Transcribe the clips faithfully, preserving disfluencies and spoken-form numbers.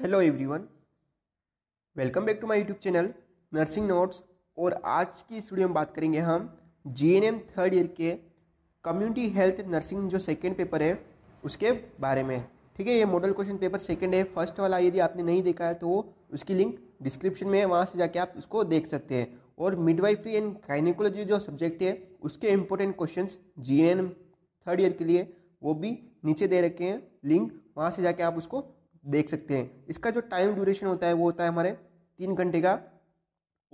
Hello everyone, welcome back to my YouTube channel nursing notes. और आज की इस वीडियो में बात करेंगे हम जीएनएम थर्ड ईयर के कम्युनिटी हेल्थ नर्सिंग जो सेकंड पेपर है उसके बारे में। ठीक है, ये मॉडल क्वेश्चन पेपर सेकंड है। फर्स्ट वाला यदि आपने नहीं देखा है तो उसकी लिंक डिस्क्रिप्शन में है, वहाँ से जाके आप उसको देख सकते हैं। और मिडवाइफरी एंड गायनेकोलॉजी जो सब्जेक्ट है उसके important question GNM third year के लिए वो भी नीचे दे रखे हैं लिंक, वहाँ से जाके आप उसको देख सकते हैं। इसका जो टाइम ड्यूरेशन होता है वो होता है हमारे तीन घंटे का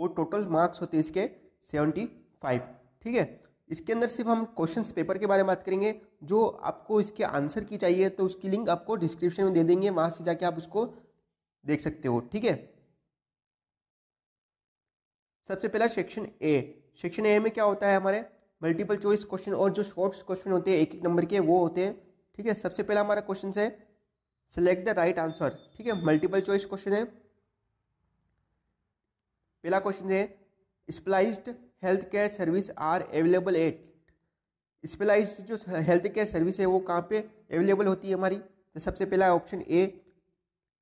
और टोटल मार्क्स होते हैं इसके सेवेंटी फाइव। ठीक है, इसके अंदर सिर्फ हम क्वेश्चंस पेपर के बारे में बात करेंगे। जो आपको इसके आंसर की चाहिए तो उसकी लिंक आपको डिस्क्रिप्शन में दे देंगे, वहाँ से जाके आप उसको देख सकते हो। ठीक है, सबसे पहला सेक्शन ए। सेक्शन ए में क्या होता है, हमारे मल्टीपल चॉइस क्वेश्चन और जो शॉर्ट्स क्वेश्चन होते हैं एक एक नंबर के वो होते हैं। ठीक है, सबसे पहला हमारा क्वेश्चन है सेलेक्ट द राइट आंसर। ठीक है, मल्टीपल चॉइस क्वेश्चन है। पहला क्वेश्चन है specialised health care service are available at. Specialised जो हेल्थ केयर सर्विस है वो कहाँ पे अवेलेबल होती है हमारी, तो सबसे पहला है option A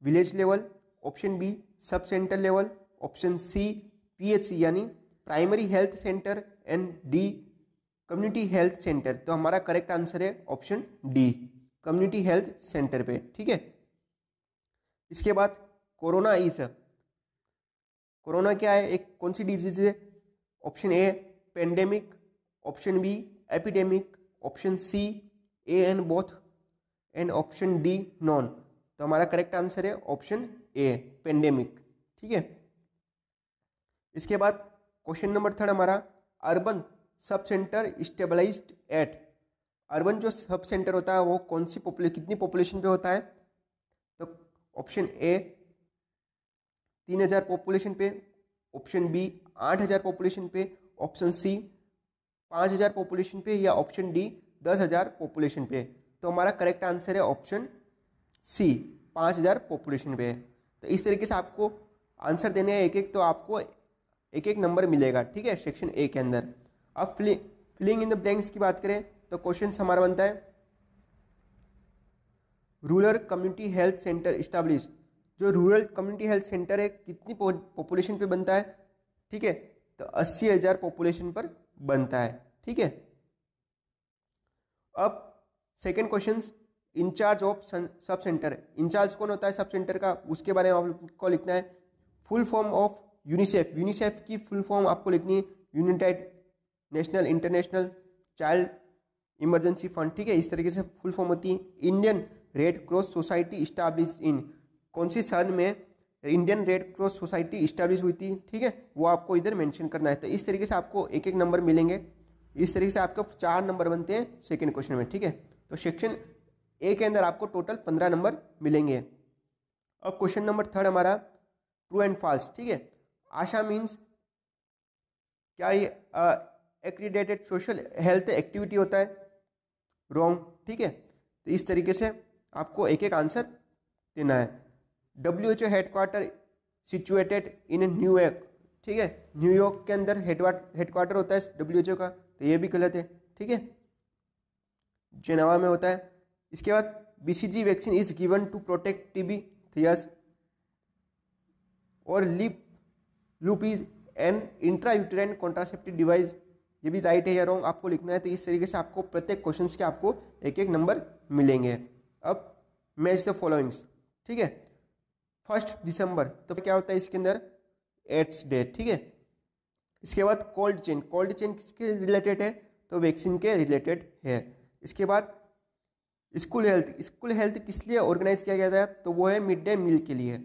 village level, option B sub centre level, option C PHC यानी primary health centre and D community health centre. तो हमारा करेक्ट आंसर है option D community health centre पे। ठीक है, इसके बाद कोरोना इज। कोरोना क्या है, एक कौन सी डिजीज है, option A pandemic, option B epidemic, option C A and both and option D none. तो हमारा करेक्ट आंसर है ऑप्शन ए पेंडेमिक। ठीक है, इसके बाद क्वेश्चन नंबर थर्ड हमारा urban sub centre stabilised at. Urban जो सब सेंटर होता है वो कौन सी पॉपुले कितनी पॉपुलेशन पे होता है, तो ऑप्शन ए तीन हज़ार पॉपुलेशन पे, ऑप्शन बी आठ हज़ार पॉपुलेशन पे, ऑप्शन सी पाँच हज़ार पॉपुलेशन पे या ऑप्शन डी दस हज़ार पॉपुलेशन पे। तो हमारा करेक्ट आंसर है ऑप्शन सी पाँच हज़ार पॉपुलेशन पे। तो इस तरीके से आपको आंसर देने हैं एक एक, तो आपको एक एक नंबर मिलेगा। ठीक है, सेक्शन ए के अंदर। अब filling filling in the blanks की बात करें तो क्वेश्चन हमारा बनता है rural community health centre establish. जो रूरल कम्युनिटी हेल्थ सेंटर है कितनी पॉपुलेशन पे बनता है, ठीक है, तो अस्सी हज़ार पॉपुलेशन पर बनता है। ठीक है, अब second question incharge of sub centre. Incharge कौन होता है सब सेंटर का, उसके बारे में आपको लिखना है। Full form of UNICEF, UNICEF की फुल फॉर्म आपको लिखनी है, United national international child emergency fund. ठीक है, इस तरीके से फुल फॉर्म होती है। Indian red cross society establish in, कौन सी सन में Indian red cross society establish हुई थी, ठीक है, वो आपको इधर मेंशन करना है। तो इस तरीके से आपको एक एक नंबर मिलेंगे। इस तरीके से आपके चार नंबर बनते हैं सेकेंड क्वेश्चन में। ठीक है, तो सेक्शन ए के अंदर आपको टोटल पंद्रह नंबर मिलेंगे। अब क्वेश्चन नंबर थर्ड हमारा ट्रू एंड फॉल्स। ठीक है, आशा मीन्स क्या ये एक्रीडेटेड सोशल हेल्थ एक्टिविटी होता है, रॉन्ग। ठीक है, तो इस तरीके से आपको एक एक आंसर देना है। W H O headquarter situated in New York. ठीक है, न्यूयॉर्क के अंदर हेडक्वार्टर होता है डब्ल्यू एच ओ का, तो ये भी गलत है। ठीक है, जेनेवा में होता है। इसके बाद BCG vaccine is given to protect TB, थियस। और lip loop is an intrauterine contraceptive device, ये भी राइट है या रॉन्ग आपको लिखना है। तो इस तरीके से आपको प्रत्येक क्वेश्चन के आपको एक एक नंबर मिलेंगे। अब मैच द फॉलोइंग्स। ठीक है, फर्स्ट दिसंबर तो क्या होता है इसके अंदर, एड्स डे। ठीक है, इसके बाद कोल्ड चेन, कोल्ड चेन किसके रिलेटेड है, तो वैक्सीन के रिलेटेड है। इसके बाद स्कूल हेल्थ, स्कूल हेल्थ किस लिए ऑर्गेनाइज किया गया था, तो वो है मिड डे मील के लिए।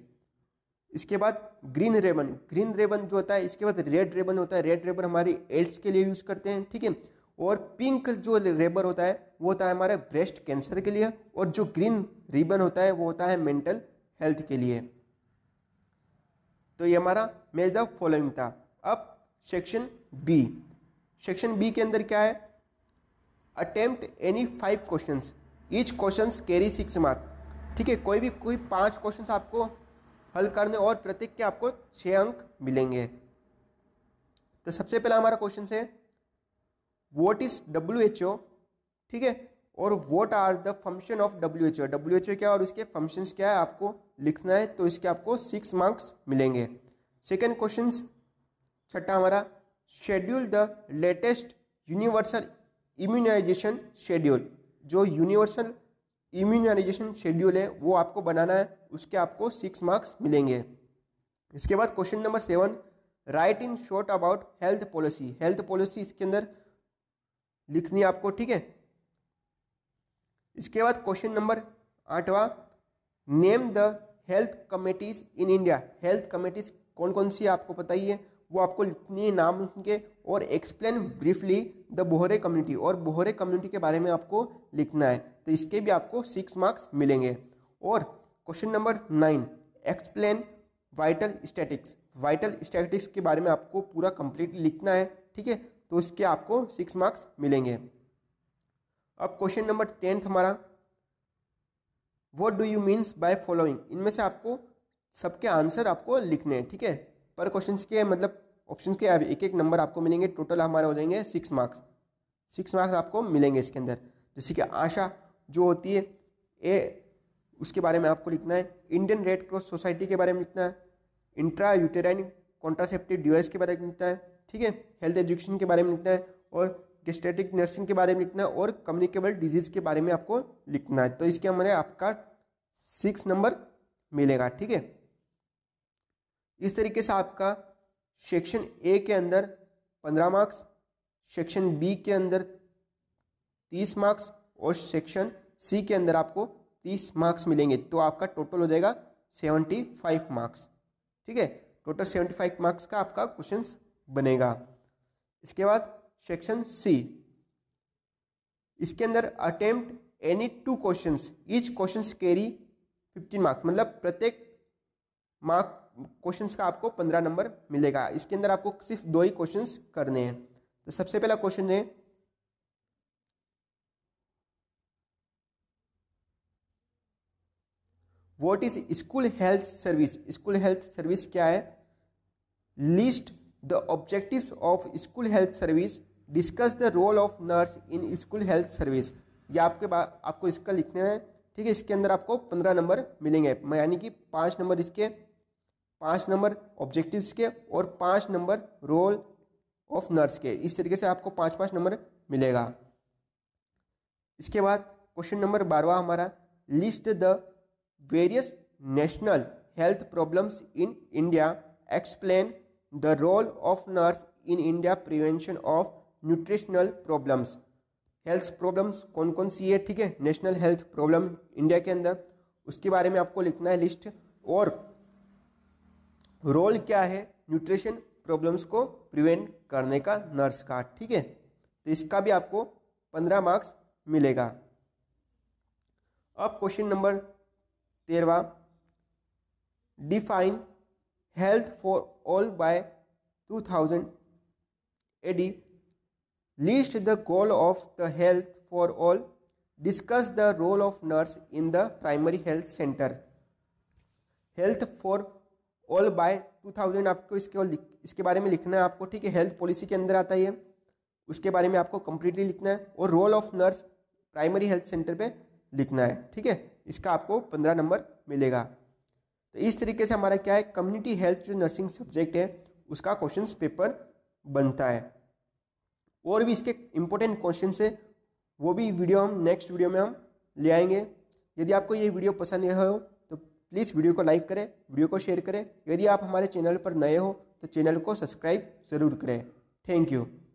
इसके बाद ग्रीन रेबन, ग्रीन रेबन जो होता है, इसके बाद रेड रेबन होता है, रेड रेबन हमारी एड्स के लिए यूज़ करते हैं। ठीक है, और पिंक जो रेबन होता है वो होता है हमारे ब्रेस्ट कैंसर के लिए, और जो ग्रीन रिबन होता है वो होता है मेंटल हेल्थ के लिए। तो ये हमारा मैच ऑफ फॉलोइंग था। अब सेक्शन बी। सेक्शन बी के अंदर क्या है, attempt any five questions, each questions carry six mark. ठीक है, कोई भी कोई पाँच क्वेश्चंस आपको हल करने और प्रत्येक के आपको छः अंक मिलेंगे। तो सबसे पहला हमारा क्वेश्चन है what is W H O. ठीक है, और what are the function of W H O, W H O क्या और उसके फंक्शंस क्या है आपको लिखना है, तो इसके आपको सिक्स मार्क्स मिलेंगे। सेकंड क्वेश्चन छठा हमारा, schedule the latest universal immunisation schedule, जो यूनिवर्सल इम्यूनाइजेशन शेड्यूल है वो आपको बनाना है, उसके आपको सिक्स मार्क्स मिलेंगे। इसके बाद question number seven, write in short about health policy, health policy इसके अंदर लिखनी है आपको, ठीक है। इसके बाद क्वेश्चन नंबर आठवां, name the health committees in India, health committees कौन कौन सी आपको पता ही है, वो आपको लिखनी है नाम उनके, और explain briefly the Bhore community, और बोहरे कम्युनिटी के बारे में आपको लिखना है, तो इसके भी आपको सिक्स मार्क्स मिलेंगे। और question number nine, explain vital statics, vital statics के बारे में आपको पूरा कंप्लीटली लिखना है, ठीक है, तो इसके आपको सिक्स मार्क्स मिलेंगे। अब क्वेश्चन नंबर टेंथ हमारा, what do you means by following, इनमें से आपको सबके आंसर आपको लिखने हैं, ठीक है, पर क्वेश्चंस के मतलब ऑप्शंस के एक एक नंबर आपको मिलेंगे, टोटल हमारे हो जाएंगे सिक्स मार्क्स, सिक्स मार्क्स आपको मिलेंगे इसके अंदर। जैसे कि आशा जो होती है ए, उसके बारे में आपको लिखना है, इंडियन रेड क्रॉस सोसाइटी के बारे में लिखना है, इंट्रा यूटेराइन कॉन्ट्रासेप्टिव डिवाइस के बारे में लिखना है, ठीक है, हेल्थ एजुकेशन के बारे में लिखना है, और गेस्टेटिक नर्सिंग के बारे में लिखना है, और कम्युनिकेबल डिजीज़ के बारे में आपको लिखना है, तो इसके हमारे आपका सिक्स नंबर मिलेगा, ठीक है। इस तरीके से आपका सेक्शन ए के अंदर पंद्रह मार्क्स, सेक्शन बी के अंदर तीस मार्क्स, और सेक्शन सी के अंदर आपको तीस मार्क्स मिलेंगे, तो आपका टोटल हो जाएगा सेवेंटी फाइव मार्क्स, ठीक है, टोटल सेवेंटी फाइव मार्क्स का आपका क्वेश्चन बनेगा। इसके बाद सेक्शन सी, इसके अंदर attempt any two questions, each questions carry fifteen marks, मतलब प्रत्येक मार्क क्वेश्चंस का आपको पंद्रह नंबर मिलेगा। इसके अंदर आपको सिर्फ दो ही क्वेश्चंस करने हैं, तो सबसे पहला क्वेश्चन है what is school health service, school health service क्या है, list the objectives of school health service, discuss the role of nurse in school health service, ये आपके बाद आपको इसका लिखना है, ठीक है। इसके अंदर आपको पंद्रह नंबर मिलेंगे, यानी कि पाँच नंबर इसके, पाँच नंबर ऑब्जेक्टिव्स के, और पाँच नंबर रोल ऑफ नर्स के, इस तरीके से आपको पाँच पाँच नंबर मिलेगा। इसके बाद क्वेश्चन नंबर बारहवां हमारा, list the various national health problems in India, explain the role of nurse in India, prevention of nutritional problems, health problems कौन कौन सी है, ठीक है, नेशनल हेल्थ प्रॉब्लम इंडिया के अंदर, उसके बारे में आपको लिखना है लिस्ट, और रोल क्या है न्यूट्रिशन प्रॉब्लम्स को प्रिवेंट करने का नर्स का, ठीक है, तो इसका भी आपको पंद्रह मार्क्स मिलेगा। अब क्वेश्चन नंबर तेरहवां, define health for all by two thousand A D, list the goal of the health for all, discuss the role of nurse in the primary health centre. Health for all by two thousand आपको इसके इसके बारे में लिखना है आपको, ठीक है, हेल्थ पॉलिसी के अंदर आता है, उसके बारे में आपको कंप्लीटली लिखना है, और role of nurse primary health centre पे लिखना है, ठीक है, इसका आपको पंद्रह नंबर मिलेगा। तो इस तरीके से हमारा क्या है, कम्युनिटी हेल्थ जो नर्सिंग सब्जेक्ट है उसका क्वेश्चन पेपर बनता है, और भी इसके इम्पोर्टेंट क्वेश्चन है, वो भी वीडियो हम नेक्स्ट वीडियो में हम ले आएंगे। यदि आपको ये वीडियो पसंद आया हो प्लीज़ वीडियो को लाइक करें, वीडियो को शेयर करें, यदि आप हमारे चैनल पर नए हो तो चैनल को सब्सक्राइब ज़रूर करें। Thank you.